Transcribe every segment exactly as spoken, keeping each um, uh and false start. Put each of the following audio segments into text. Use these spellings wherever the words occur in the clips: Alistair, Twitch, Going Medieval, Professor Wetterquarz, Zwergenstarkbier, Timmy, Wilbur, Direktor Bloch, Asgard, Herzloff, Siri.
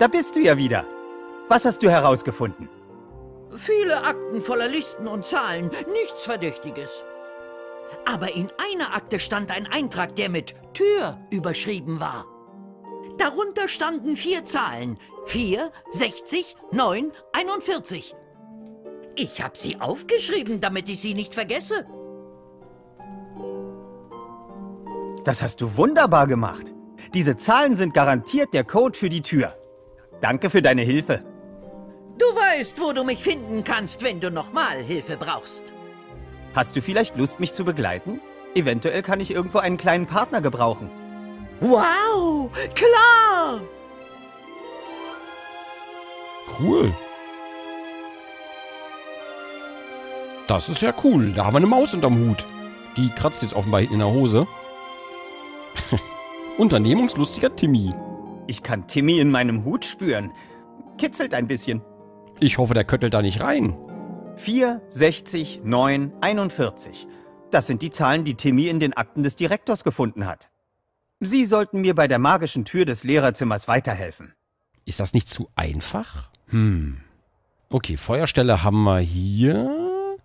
da bist du ja wieder. Was hast du herausgefunden? Viele Akten voller Listen und Zahlen, nichts Verdächtiges. Aber in einer Akte stand ein Eintrag, der mit Tür überschrieben war. Darunter standen vier Zahlen. vier, sechzig, neun, einundvierzig. Ich habe sie aufgeschrieben, damit ich sie nicht vergesse. Das hast du wunderbar gemacht. Diese Zahlen sind garantiert der Code für die Tür. Danke für deine Hilfe. Du weißt, wo du mich finden kannst, wenn du nochmal Hilfe brauchst. Hast du vielleicht Lust, mich zu begleiten? Eventuell kann ich irgendwo einen kleinen Partner gebrauchen. Wow, klar! Cool. Das ist ja cool. Da haben wir eine Maus unterm Hut. Die kratzt jetzt offenbar hinten in der Hose. Unternehmungslustiger Timmy. Ich kann Timmy in meinem Hut spüren. Kitzelt ein bisschen. Ich hoffe, der köttelt da nicht rein. vier, sechzig, neun, einundvierzig. Das sind die Zahlen, die Timmy in den Akten des Direktors gefunden hat. Sie sollten mir bei der magischen Tür des Lehrerzimmers weiterhelfen. Ist das nicht zu einfach? Hm. Okay, Feuerstelle haben wir hier.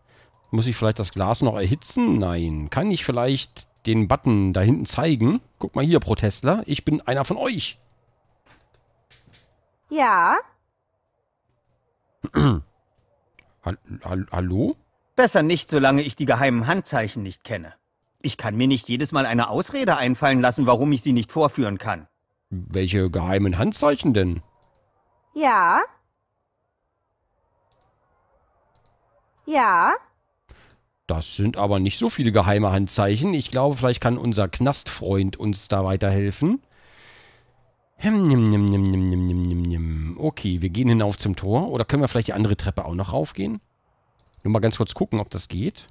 Muss ich vielleicht das Glas noch erhitzen? Nein. Kann ich vielleicht den Button da hinten zeigen? Guck mal hier, Protestler. Ich bin einer von euch. Ja? Hallo? Besser nicht, solange ich die geheimen Handzeichen nicht kenne. Ich kann mir nicht jedes Mal eine Ausrede einfallen lassen, warum ich sie nicht vorführen kann. Welche geheimen Handzeichen denn? Ja. Ja. Das sind aber nicht so viele geheime Handzeichen. Ich glaube, vielleicht kann unser Knastfreund uns da weiterhelfen. Okay, wir gehen hinauf zum Tor. Oder können wir vielleicht die andere Treppe auch noch raufgehen? Nur mal ganz kurz gucken, ob das geht.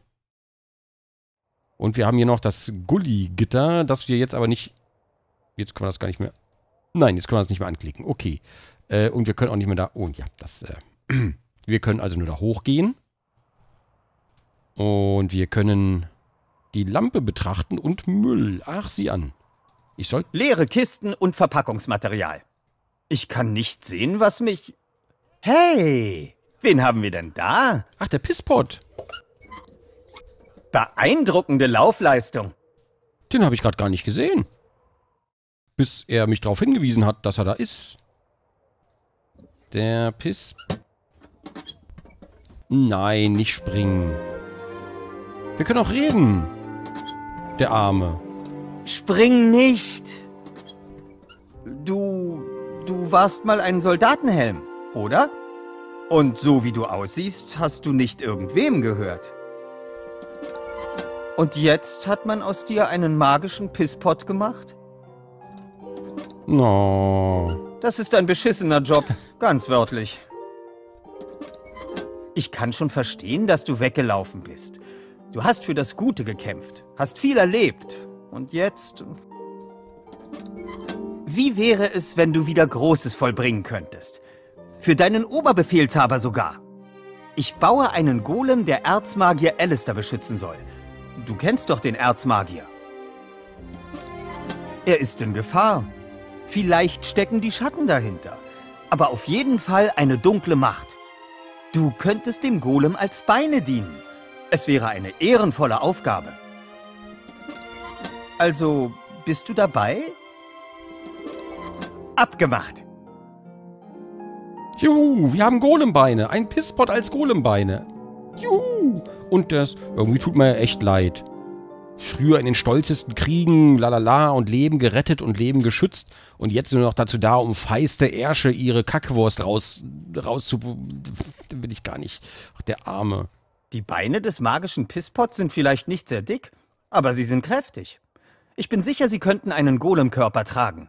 Und wir haben hier noch das Gully-Gitter, das wir jetzt aber nicht... Jetzt können wir das gar nicht mehr... Nein, jetzt können wir das nicht mehr anklicken. Okay. Äh, und wir können auch nicht mehr da... Oh, ja, das... Äh, wir können also nur da hochgehen. Und wir können die Lampe betrachten und Müll. Ach, sieh an. Ich soll... Leere Kisten und Verpackungsmaterial. Ich kann nicht sehen, was mich... Hey! Wen haben wir denn da? Ach, der Pisspot. Beeindruckende Laufleistung. Den habe ich gerade gar nicht gesehen. Bis er mich darauf hingewiesen hat, dass er da ist. Der Piss... Nein, nicht springen. Wir können auch reden. Der Arme. Spring nicht. Du... Du warst mal ein Soldatenhelm, oder? Und so wie du aussiehst, hast du nicht irgendwem gehört. Und jetzt hat man aus dir einen magischen Pisspot gemacht? No. Das ist ein beschissener Job, ganz wörtlich. Ich kann schon verstehen, dass du weggelaufen bist. Du hast für das Gute gekämpft, hast viel erlebt. Und jetzt... Wie wäre es, wenn du wieder Großes vollbringen könntest? Für deinen Oberbefehlshaber sogar. Ich baue einen Golem, der Erzmagier Alistair beschützen soll. Du kennst doch den Erzmagier. Er ist in Gefahr. Vielleicht stecken die Schatten dahinter. Aber auf jeden Fall eine dunkle Macht. Du könntest dem Golem als Beine dienen. Es wäre eine ehrenvolle Aufgabe. Also, bist du dabei? Abgemacht. Juhu, wir haben Golembeine. Ein Pisspot als Golembeine. Juhu. Und das, irgendwie tut mir ja echt leid. Früher in den stolzesten Kriegen, lalala, und Leben gerettet und Leben geschützt. Und jetzt nur noch dazu da, um feiste Ärsche ihre Kackwurst raus, raus zu... Da will ich gar nicht. Ach, der Arme. Die Beine des magischen Pisspots sind vielleicht nicht sehr dick, aber sie sind kräftig. Ich bin sicher, sie könnten einen Golemkörper tragen.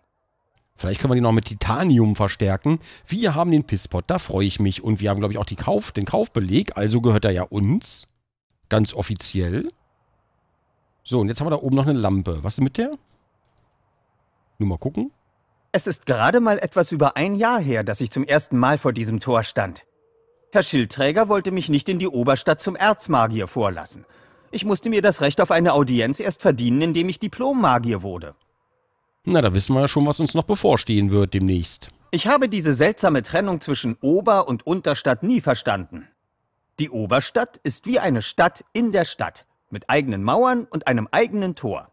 Vielleicht können wir die noch mit Titanium verstärken. Wir haben den Pisspot, da freue ich mich. Und wir haben, glaube ich, auch die Kauf, den Kaufbeleg, also gehört er ja uns. Ganz offiziell. So, und jetzt haben wir da oben noch eine Lampe. Was ist mit der? Nur mal gucken. Es ist gerade mal etwas über ein Jahr her, dass ich zum ersten Mal vor diesem Tor stand. Herr Schildträger wollte mich nicht in die Oberstadt zum Erzmagier vorlassen. Ich musste mir das Recht auf eine Audienz erst verdienen, indem ich Diplom-Magier wurde. Na, da wissen wir ja schon, was uns noch bevorstehen wird demnächst. Ich habe diese seltsame Trennung zwischen Ober- und Unterstadt nie verstanden. Die Oberstadt ist wie eine Stadt in der Stadt, mit eigenen Mauern und einem eigenen Tor.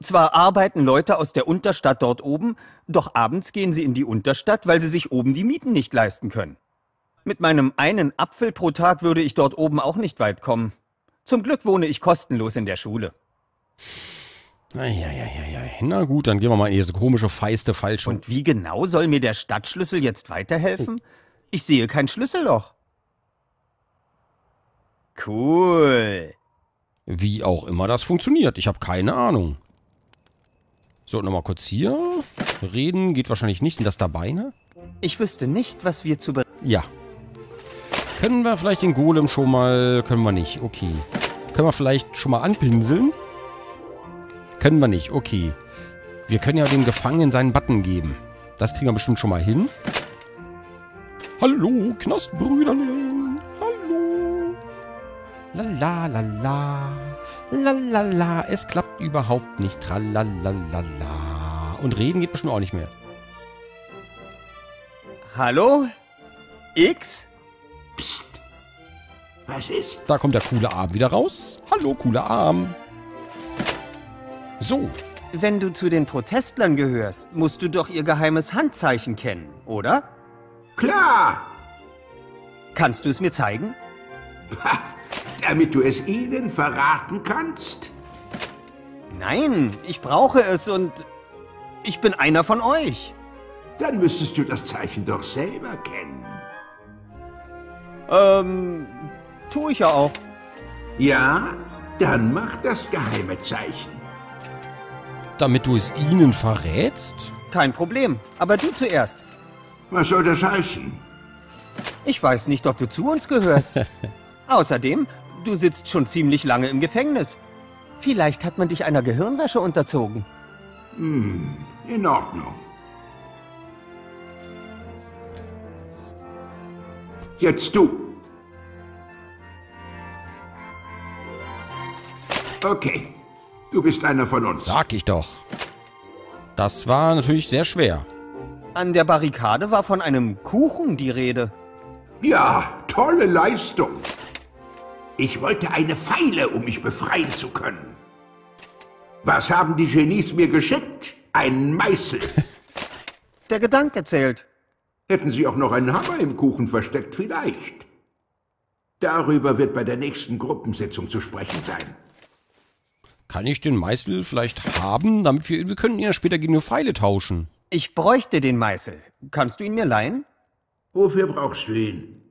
Zwar arbeiten Leute aus der Unterstadt dort oben, doch abends gehen sie in die Unterstadt, weil sie sich oben die Mieten nicht leisten können. Mit meinem einen Apfel pro Tag würde ich dort oben auch nicht weit kommen. Zum Glück wohne ich kostenlos in der Schule. Eieieiei. Na gut, dann gehen wir mal in diese komische, feiste Fallschirm. Und wie genau soll mir der Stadtschlüssel jetzt weiterhelfen? Ich sehe kein Schlüsselloch. Cool. Wie auch immer das funktioniert. Ich habe keine Ahnung. So, nochmal kurz hier. Reden geht wahrscheinlich nicht. Sind das da Beine? Ich wüsste nicht, was wir zu... Ja. Können wir vielleicht den Golem schon mal... Können wir nicht. Okay. Können wir vielleicht schon mal anpinseln? Können wir nicht. Okay. Wir können ja dem Gefangenen seinen Button geben. Das kriegen wir bestimmt schon mal hin. Hallo, Knastbrüderlein. Hallo. Lala, lala. Lala, lala. Es klappt überhaupt nicht. Tralalala. Und reden geht bestimmt auch nicht mehr. Hallo? X? Psst. Was ist? Da kommt der coole Arm wieder raus. Hallo, cooler Arm. So. Wenn du zu den Protestlern gehörst, musst du doch ihr geheimes Handzeichen kennen, oder? Klar! Kannst du es mir zeigen? Ha, damit du es ihnen verraten kannst? Nein, ich brauche es und ich bin einer von euch. Dann müsstest du das Zeichen doch selber kennen. Ähm, tue ich ja auch. Ja, dann mach das geheime Zeichen. Damit du es ihnen verrätst? Kein Problem, aber du zuerst. Was soll das heißen? Ich weiß nicht, ob du zu uns gehörst. Außerdem, du sitzt schon ziemlich lange im Gefängnis. Vielleicht hat man dich einer Gehirnwäsche unterzogen. Hm, in Ordnung. Jetzt du. Okay. Du bist einer von uns. Sag ich doch. Das war natürlich sehr schwer. An der Barrikade war von einem Kuchen die Rede. Ja, tolle Leistung. Ich wollte eine Feile, um mich befreien zu können. Was haben die Genies mir geschickt? Einen Meißel. Der Gedanke zählt. Hätten sie auch noch einen Hammer im Kuchen versteckt, vielleicht. Darüber wird bei der nächsten Gruppensitzung zu sprechen sein. Kann ich den Meißel vielleicht haben, damit wir... Wir können ihn ja später gegen eine Pfeile tauschen. Ich bräuchte den Meißel. Kannst du ihn mir leihen? Wofür brauchst du ihn?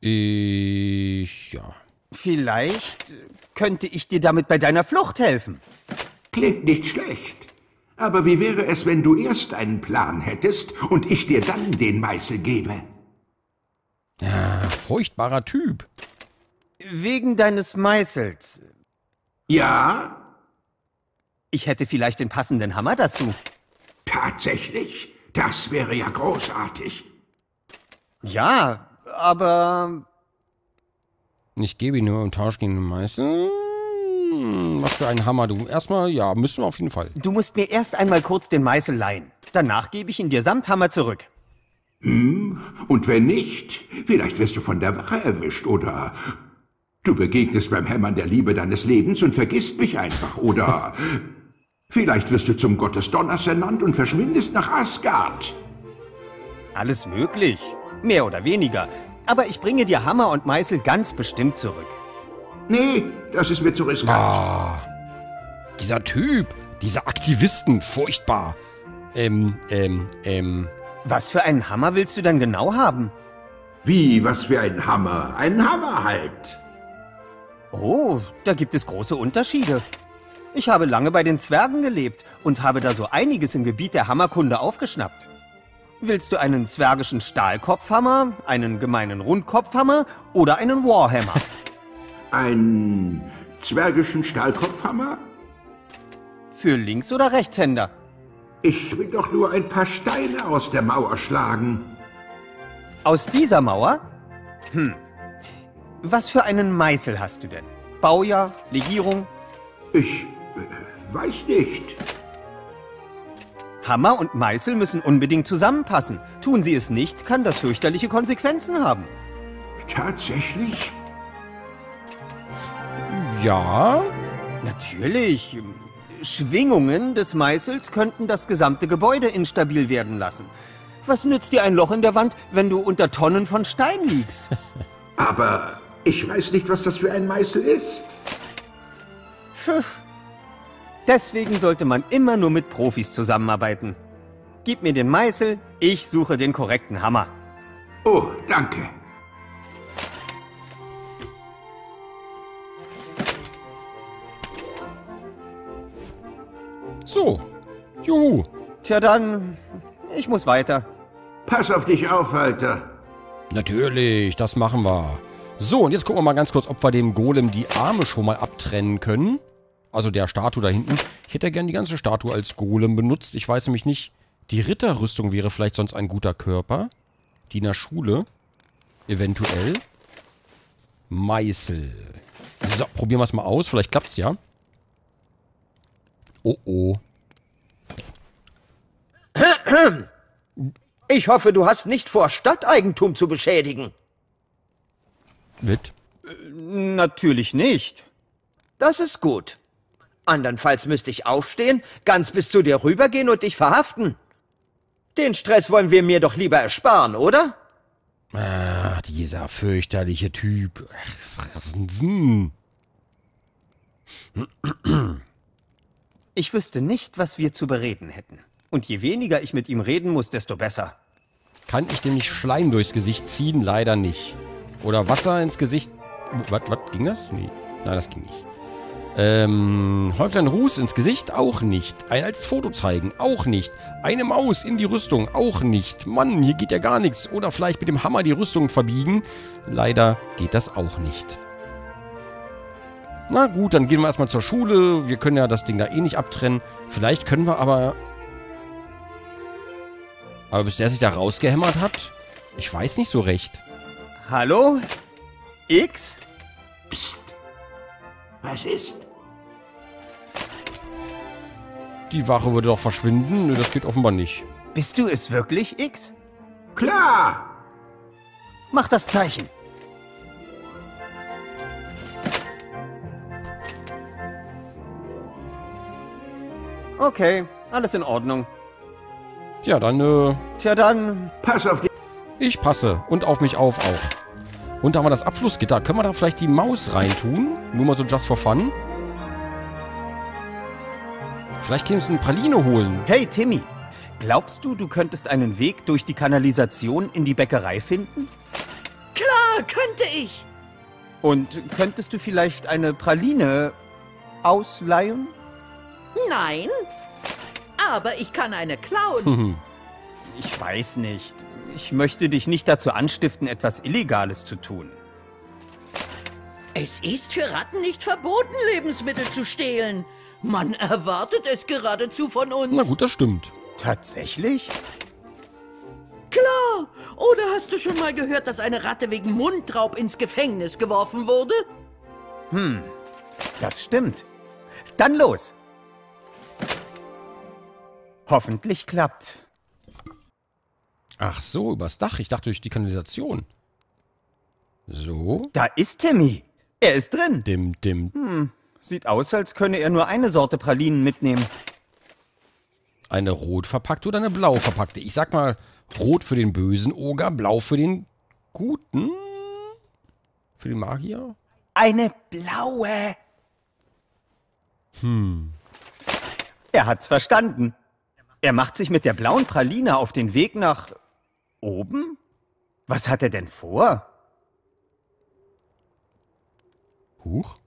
Ich... ja. Vielleicht könnte ich dir damit bei deiner Flucht helfen. Klingt nicht schlecht. Aber wie wäre es, wenn du erst einen Plan hättest und ich dir dann den Meißel gebe? Ah, furchtbarer Typ. Wegen deines Meißels... Ja? Ich hätte vielleicht den passenden Hammer dazu. Tatsächlich? Das wäre ja großartig. Ja, aber... Ich gebe ihn nur im Tausch gegen den Meißel. Was für ein Hammer, du. Erstmal, ja, müssen wir auf jeden Fall. Du musst mir erst einmal kurz den Meißel leihen. Danach gebe ich ihn dir samt Hammer zurück. Hm, und wenn nicht, vielleicht wirst du von der Wache erwischt, oder... Du begegnest beim Hämmern der Liebe deines Lebens und vergisst mich einfach, oder? Vielleicht wirst du zum Gott des Donners ernannt und verschwindest nach Asgard. Alles möglich. Mehr oder weniger. Aber ich bringe dir Hammer und Meißel ganz bestimmt zurück. Nee, das ist mir zu riskant. Ah, dieser Typ, diese Aktivisten, furchtbar. Ähm, ähm, ähm. Was für einen Hammer willst du denn genau haben? Wie, was für einen Hammer? Einen Hammer halt. Oh, da gibt es große Unterschiede. Ich habe lange bei den Zwergen gelebt und habe da so einiges im Gebiet der Hammerkunde aufgeschnappt. Willst du einen zwergischen Stahlkopfhammer, einen gemeinen Rundkopfhammer oder einen Warhammer? Einen zwergischen Stahlkopfhammer? Für Links- oder Rechtshänder? Ich will doch nur ein paar Steine aus der Mauer schlagen. Aus dieser Mauer? Hm. Was für einen Meißel hast du denn? Baujahr? Legierung? Ich äh, weiß nicht. Hammer und Meißel müssen unbedingt zusammenpassen. Tun sie es nicht, kann das fürchterliche Konsequenzen haben. Tatsächlich? Ja. Natürlich. Schwingungen des Meißels könnten das gesamte Gebäude instabil werden lassen. Was nützt dir ein Loch in der Wand, wenn du unter Tonnen von Stein liegst? Aber ich weiß nicht, was das für ein Meißel ist. Pfiff. Deswegen sollte man immer nur mit Profis zusammenarbeiten. Gib mir den Meißel, ich suche den korrekten Hammer. Oh, danke. So. Juhu. Tja dann, ich muss weiter. Pass auf dich auf, Alter. Natürlich, das machen wir. So, und jetzt gucken wir mal ganz kurz, ob wir dem Golem die Arme schon mal abtrennen können. Also der Statue da hinten. Ich hätte ja gern die ganze Statue als Golem benutzt. Ich weiß nämlich nicht, die Ritterrüstung wäre vielleicht sonst ein guter Körper. Die in der Schule. Eventuell. Meißel. So, probieren wir es mal aus. Vielleicht klappt es ja. Oh oh. Ich hoffe, du hast nicht vor, Stadteigentum zu beschädigen. Mit? Natürlich nicht. Das ist gut. Andernfalls müsste ich aufstehen, ganz bis zu dir rübergehen und dich verhaften. Den Stress wollen wir mir doch lieber ersparen, oder? Ach, dieser fürchterliche Typ. Ich wüsste nicht, was wir zu bereden hätten. Und je weniger ich mit ihm reden muss, desto besser. Kann ich dem nicht Schleim durchs Gesicht ziehen? Leider nicht. Oder Wasser ins Gesicht... Was, was ging das? Nee. Nein, das ging nicht. Ähm, häuft ein Ruß ins Gesicht? Auch nicht. Ein altes Foto zeigen? Auch nicht. Eine Maus in die Rüstung? Auch nicht. Mann, hier geht ja gar nichts. Oder vielleicht mit dem Hammer die Rüstung verbiegen? Leider geht das auch nicht. Na gut, dann gehen wir erstmal zur Schule. Wir können ja das Ding da eh nicht abtrennen. Vielleicht können wir aber... Aber bis der sich da rausgehämmert hat? Ich weiß nicht so recht. Hallo? X? Psst. Was ist? Die Wache würde doch verschwinden. Nö, das geht offenbar nicht. Bist du es wirklich, X? Klar! Mach das Zeichen. Okay, alles in Ordnung. Tja, dann, äh... Tja, dann... Pass auf dich. Ich passe. Und auf mich auf auch. Und da haben wir das Abflussgitter. Können wir da vielleicht die Maus reintun? Nur mal so just for fun. Vielleicht können wir uns eine Praline holen. Hey, Timmy. Glaubst du, du könntest einen Weg durch die Kanalisation in die Bäckerei finden? Klar, könnte ich. Und könntest du vielleicht eine Praline ausleihen? Nein, aber ich kann eine klauen. Ich weiß nicht. Ich möchte dich nicht dazu anstiften, etwas Illegales zu tun. Es ist für Ratten nicht verboten, Lebensmittel zu stehlen. Man erwartet es geradezu von uns. Na gut, das stimmt. Tatsächlich? Klar. Oder hast du schon mal gehört, dass eine Ratte wegen Mundraub ins Gefängnis geworfen wurde? Hm, das stimmt. Dann los. Hoffentlich klappt's. Ach so, übers Dach. Ich dachte durch die Kanalisation. So. Da ist Timmy. Er ist drin. Dim, dim. Hm. Sieht aus, als könne er nur eine Sorte Pralinen mitnehmen. Eine rot verpackte oder eine blau verpackte? Ich sag mal, rot für den bösen Oger, blau für den guten. Für den Magier? Eine blaue. Hm. Er hat's verstanden. Er macht sich mit der blauen Praline auf den Weg nach... oben? Was hat er denn vor? Huch?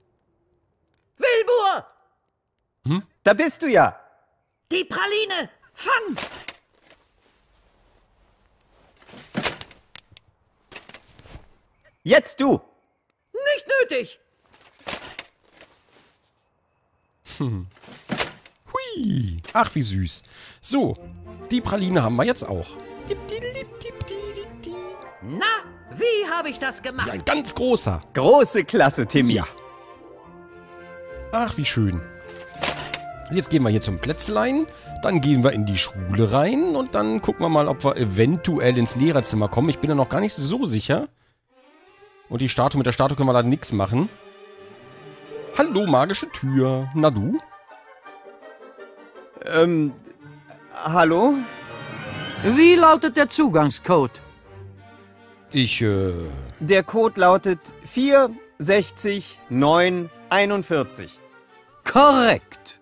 Wilbur! Hm? Da bist du ja! Die Praline! Fang! Jetzt du! Nicht nötig! Hm. Hui! Ach, wie süß. So, die Praline haben wir jetzt auch. Na, wie habe ich das gemacht? Ja, ein ganz großer. Große Klasse, Timmy. Ja. Ach, wie schön. Und jetzt gehen wir hier zum Plätzlein, dann gehen wir in die Schule rein und dann gucken wir mal, ob wir eventuell ins Lehrerzimmer kommen. Ich bin da noch gar nicht so sicher. Und die Statue, mit der Statue können wir da nichts machen. Hallo, magische Tür. Na du? Ähm, hallo? Wie lautet der Zugangscode? Ich, äh... Der Code lautet vier sechzig neun einundvierzig. Korrekt.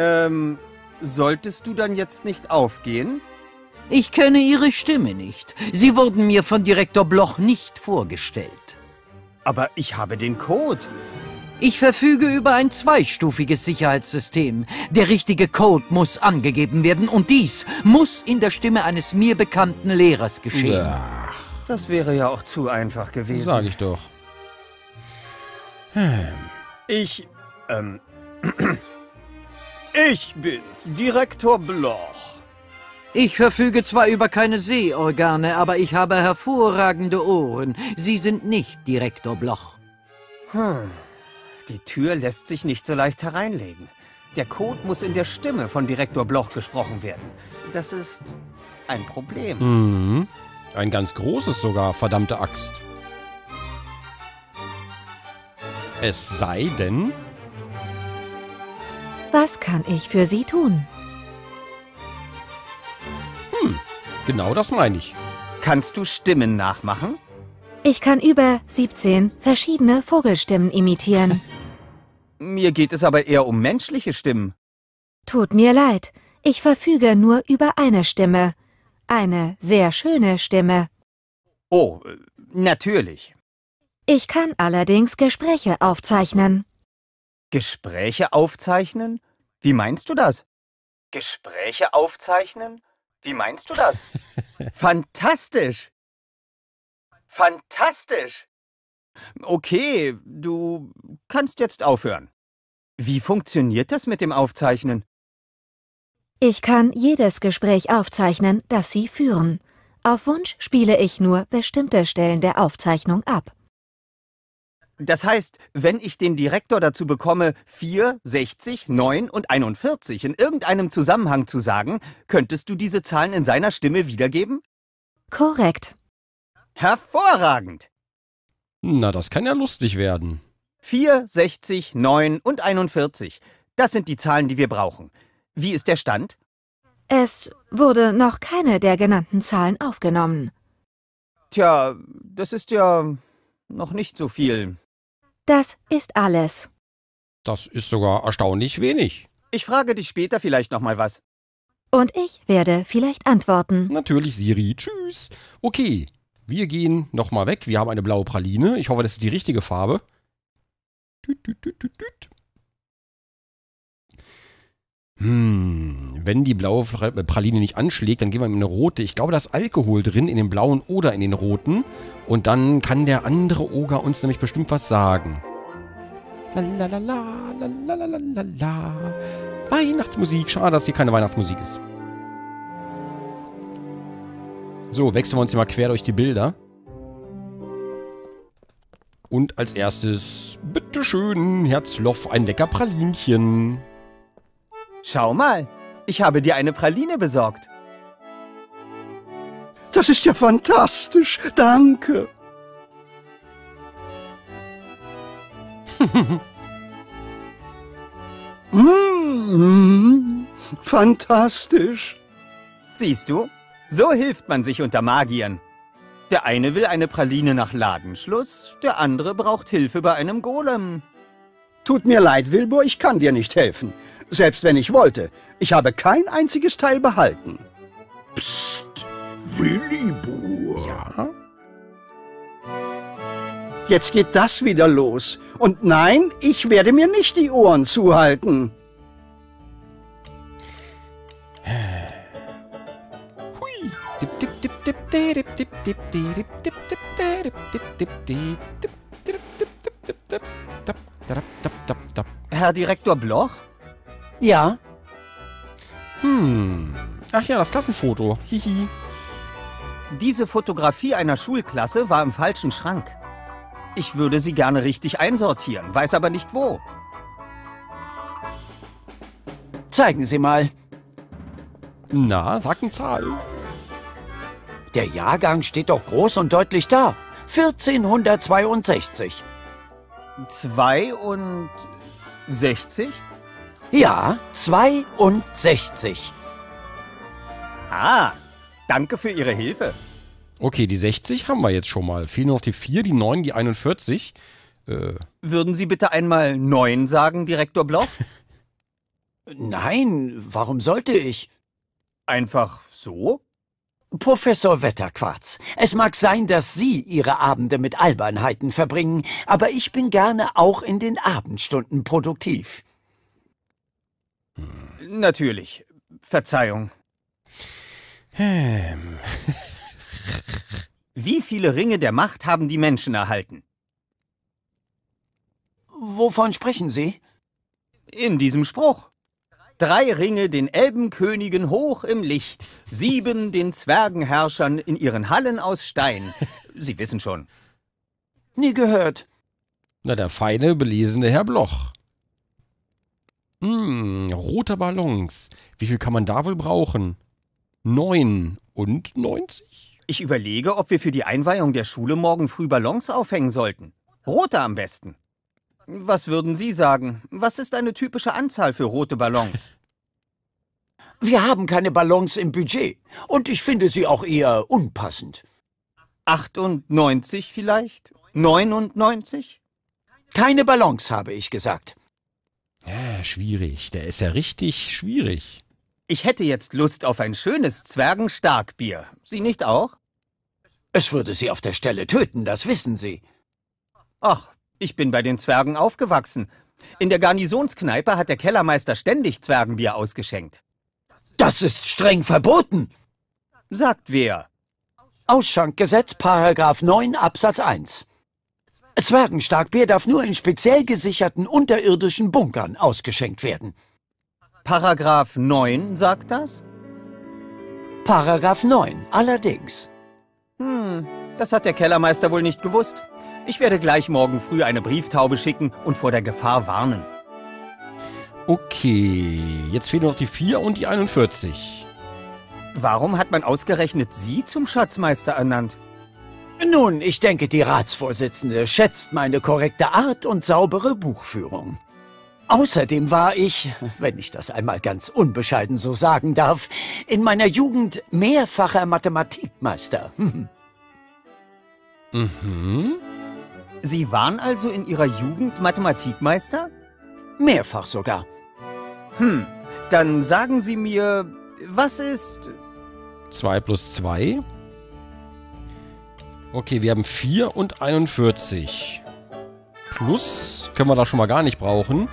Ähm, solltest du dann jetzt nicht aufgehen? Ich kenne Ihre Stimme nicht. Sie wurden mir von Direktor Bloch nicht vorgestellt. Aber ich habe den Code. Ich verfüge über ein zweistufiges Sicherheitssystem. Der richtige Code muss angegeben werden und dies muss in der Stimme eines mir bekannten Lehrers geschehen. Ach, das wäre ja auch zu einfach gewesen. Sag ich doch. Hm. Ich, ähm, ich bin's, Direktor Bloch. Ich verfüge zwar über keine Sehorgane, aber ich habe hervorragende Ohren. Sie sind nicht Direktor Bloch. Hm. Die Tür lässt sich nicht so leicht hereinlegen. Der Code muss in der Stimme von Direktor Bloch gesprochen werden. Das ist ein Problem. Mhm. Ein ganz großes sogar, verdammte Axt. Es sei denn... Was kann ich für Sie tun? Genau das meine ich. Kannst du Stimmen nachmachen? Ich kann über siebzehn verschiedene Vogelstimmen imitieren. Mir geht es aber eher um menschliche Stimmen. Tut mir leid, ich verfüge nur über eine Stimme. Eine sehr schöne Stimme. Oh, natürlich. Ich kann allerdings Gespräche aufzeichnen. Gespräche aufzeichnen? Wie meinst du das? Gespräche aufzeichnen? Wie meinst du das? Fantastisch! Fantastisch! Okay, du kannst jetzt aufhören. Wie funktioniert das mit dem Aufzeichnen? Ich kann jedes Gespräch aufzeichnen, das Sie führen. Auf Wunsch spiele ich nur bestimmte Stellen der Aufzeichnung ab. Das heißt, wenn ich den Direktor dazu bekomme, vier, sechzig, neun und einundvierzig in irgendeinem Zusammenhang zu sagen, könntest du diese Zahlen in seiner Stimme wiedergeben? Korrekt. Hervorragend! Na, das kann ja lustig werden. vier, sechzig, neun und einundvierzig. Das sind die Zahlen, die wir brauchen. Wie ist der Stand? Es wurde noch keine der genannten Zahlen aufgenommen. Tja, das ist ja noch nicht so viel. Das ist alles. Das ist sogar erstaunlich wenig. Ich frage dich später vielleicht nochmal was. Und ich werde vielleicht antworten. Natürlich, Siri. Tschüss. Okay, wir gehen nochmal weg. Wir haben eine blaue Praline. Ich hoffe, das ist die richtige Farbe. Tüt, tüt, tüt, tüt, tüt. Hm, wenn die blaue Praline nicht anschlägt, dann gehen wir in eine rote. Ich glaube, da ist Alkohol drin, in den blauen oder in den roten. Und dann kann der andere Oger uns nämlich bestimmt was sagen. Lalalala, lalalala. Weihnachtsmusik. Schade, dass hier keine Weihnachtsmusik ist. So, wechseln wir uns hier mal quer durch die Bilder. Und als erstes, bitteschön, Herzloff, ein lecker Pralinchen. Schau mal, ich habe dir eine Praline besorgt. Das ist ja fantastisch, danke. mmh, fantastisch. Siehst du, so hilft man sich unter Magiern. Der eine will eine Praline nach Ladenschluss, der andere braucht Hilfe bei einem Golem. Tut mir leid, Wilbur, ich kann dir nicht helfen. Selbst wenn ich wollte. Ich habe kein einziges Teil behalten. Psst, Willibur. Ja? Jetzt geht das wieder los. Und nein, ich werde mir nicht die Ohren zuhalten. Hui. Herr Direktor Bloch? Ja. Hm. Ach ja, das Klassenfoto. Hihi. Diese Fotografie einer Schulklasse war im falschen Schrank. Ich würde sie gerne richtig einsortieren, weiß aber nicht wo. Zeigen Sie mal. Na, sag eine Zahl. Der Jahrgang steht doch groß und deutlich da. vierzehnhundertzweiundsechzig. zweiundsechzig? Ja, zweiundsechzig. Ah, danke für Ihre Hilfe. Okay, die sechzig haben wir jetzt schon mal. Fehlen nur noch die vier, die neun, die einundvierzig. Äh. Würden Sie bitte einmal neun sagen, Direktor Bloch? Nein, warum sollte ich? Einfach so? Professor Wetterquarz, es mag sein, dass Sie Ihre Abende mit Albernheiten verbringen, aber ich bin gerne auch in den Abendstunden produktiv. Hm. Natürlich. Verzeihung. Hm. Wie viele Ringe der Macht haben die Menschen erhalten? Wovon sprechen Sie? In diesem Spruch. Drei Ringe den Elbenkönigen hoch im Licht, sieben den Zwergenherrschern in ihren Hallen aus Stein. Sie wissen schon. Nie gehört. Na, der feine, belesene Herr Bloch. Hm, roter Ballons. Wie viel kann man da wohl brauchen? Neun und neunzig? Ich überlege, ob wir für die Einweihung der Schule morgen früh Ballons aufhängen sollten. Rote am besten. Was würden Sie sagen? Was ist eine typische Anzahl für rote Ballons? Wir haben keine Ballons im Budget. Und ich finde sie auch eher unpassend. achtundneunzig vielleicht? neunundneunzig? Keine Ballons, habe ich gesagt. Ja, schwierig. Der ist ja richtig schwierig. Ich hätte jetzt Lust auf ein schönes Zwergenstarkbier. Sie nicht auch? Es würde Sie auf der Stelle töten, das wissen Sie. Ach, ich bin bei den Zwergen aufgewachsen. In der Garnisonskneipe hat der Kellermeister ständig Zwergenbier ausgeschenkt. Das ist streng verboten! Sagt wer? Ausschankgesetz, Paragraph neun, Absatz eins. Zwergenstarkbier darf nur in speziell gesicherten unterirdischen Bunkern ausgeschenkt werden. Paragraph neun sagt das? Paragraph neun, allerdings. Hm, das hat der Kellermeister wohl nicht gewusst. Ich werde gleich morgen früh eine Brieftaube schicken und vor der Gefahr warnen. Okay, jetzt fehlen noch die vier und die einundvierzig. Warum hat man ausgerechnet Sie zum Schatzmeister ernannt? Nun, ich denke, die Ratsvorsitzende schätzt meine korrekte Art und saubere Buchführung. Außerdem war ich, wenn ich das einmal ganz unbescheiden so sagen darf, in meiner Jugend mehrfacher Mathematikmeister. Mhm. Sie waren also in Ihrer Jugend Mathematikmeister? Mehrfach sogar. Hm, dann sagen Sie mir, was ist... zwei plus zwei? Okay, wir haben vier und einundvierzig. Plus, können wir da schon mal gar nicht brauchen.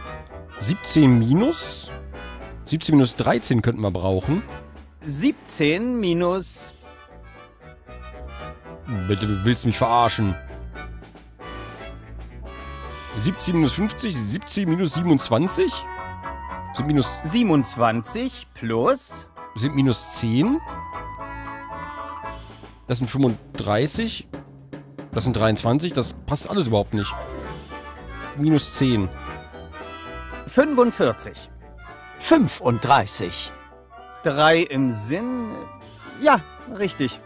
siebzehn minus? siebzehn minus dreizehn könnten wir brauchen. siebzehn minus... Bitte, willst du mich verarschen? siebzehn minus fünfzig, siebzehn minus siebenundzwanzig? Sind minus... siebenundzwanzig plus... Sind minus zehn. Das sind fünfunddreißig. Das sind dreiundzwanzig. Das passt alles überhaupt nicht. Minus zehn. fünfundvierzig. fünfunddreißig. drei im Sinn... Ja, richtig.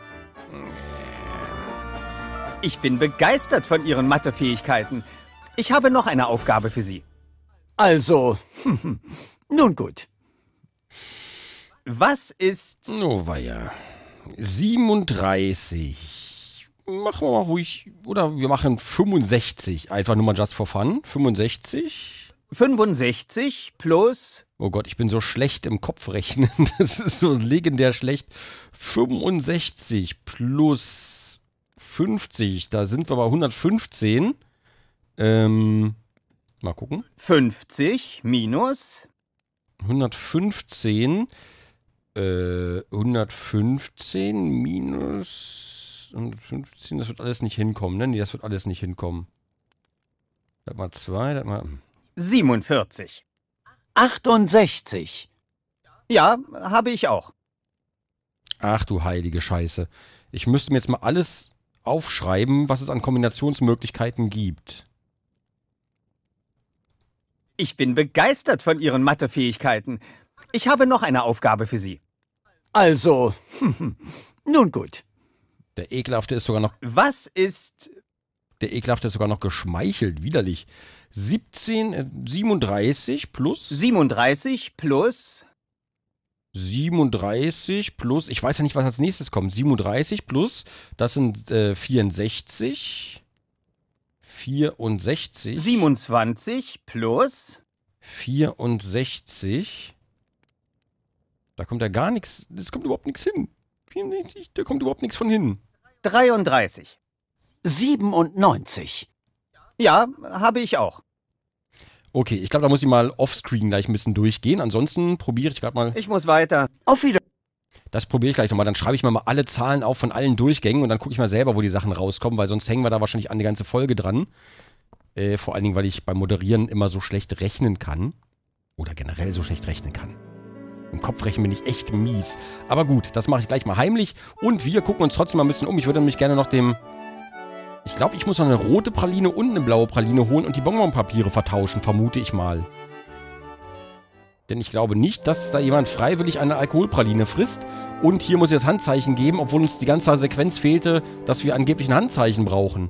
Ich bin begeistert von Ihren Mathefähigkeiten. Ich habe noch eine Aufgabe für Sie. Also, nun gut. Was ist... Oh weia. siebenunddreißig. Machen wir mal ruhig. Oder wir machen fünfundsechzig. Einfach nur mal just for fun. fünfundsechzig. fünfundsechzig plus... Oh Gott, ich bin so schlecht im Kopfrechnen. Das ist so legendär schlecht. fünfundsechzig plus fünfzig. Da sind wir bei hundertfünfzehn. Ähm, mal gucken. fünfzig minus hundertfünfzehn. Äh, hundertfünfzehn minus hundertfünfzehn, das wird alles nicht hinkommen, ne? Nee, das wird alles nicht hinkommen. Da hat man zwei, da hat man siebenundvierzig. achtundsechzig. Ja, habe ich auch. Ach du heilige Scheiße. Ich müsste mir jetzt mal alles aufschreiben, was es an Kombinationsmöglichkeiten gibt. Ich bin begeistert von Ihren Mathefähigkeiten. Ich habe noch eine Aufgabe für Sie. Also, nun gut. Der Ekelhafte ist sogar noch... Was ist... Der Ekelhafte ist sogar noch geschmeichelt, widerlich. siebzehn, äh, siebenunddreißig plus... siebenunddreißig plus... siebenunddreißig plus... Ich weiß ja nicht, was als nächstes kommt. siebenunddreißig plus... Das sind äh, vierundsechzig... vierundsechzig... siebenundzwanzig plus... vierundsechzig... Da kommt ja gar nichts, es kommt überhaupt nichts hin. Da kommt überhaupt nichts von hin. dreiunddreißig. siebenundneunzig. Ja, habe ich auch. Okay, ich glaube, da muss ich mal offscreen gleich ein bisschen durchgehen. Ansonsten probiere ich gerade mal... Ich muss weiter. Auf Wiedersehen. Das probiere ich gleich nochmal. Dann schreibe ich mir mal alle Zahlen auf von allen Durchgängen und dann gucke ich mal selber, wo die Sachen rauskommen, weil sonst hängen wir da wahrscheinlich an die ganze Folge dran. Äh, vor allen Dingen, weil ich beim Moderieren immer so schlecht rechnen kann. Oder generell so schlecht rechnen kann. Im Kopfrechnen bin ich echt mies. Aber gut, das mache ich gleich mal heimlich. Und wir gucken uns trotzdem mal ein bisschen um. Ich würde nämlich gerne noch dem... Ich glaube, ich muss noch eine rote Praline und eine blaue Praline holen und die Bonbonpapiere vertauschen, vermute ich mal. Denn ich glaube nicht, dass da jemand freiwillig eine Alkoholpraline frisst. Und hier muss ich das Handzeichen geben, obwohl uns die ganze Sequenz fehlte, dass wir angeblich ein Handzeichen brauchen.